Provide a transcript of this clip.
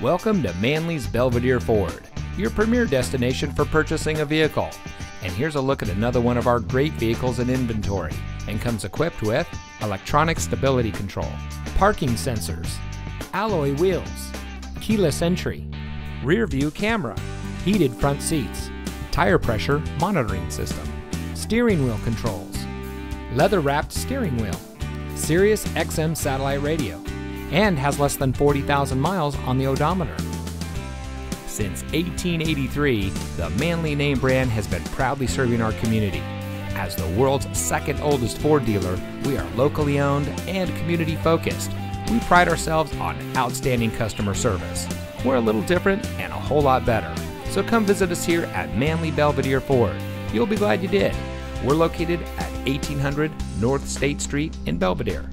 Welcome to Manley's Belvidere Ford, your premier destination for purchasing a vehicle. And here's a look at another one of our great vehicles in inventory, and comes equipped with electronic stability control, parking sensors, alloy wheels, keyless entry, rear view camera, heated front seats, tire pressure monitoring system, steering wheel controls, leather wrapped steering wheel, Sirius XM satellite radio, and has less than 40,000 miles on the odometer. Since 1883, the Manley name brand has been proudly serving our community. As the world's second oldest Ford dealer, we are locally owned and community focused. We pride ourselves on outstanding customer service. We're a little different and a whole lot better. So come visit us here at Manley Belvidere Ford. You'll be glad you did. We're located at 1800 North State Street in Belvidere.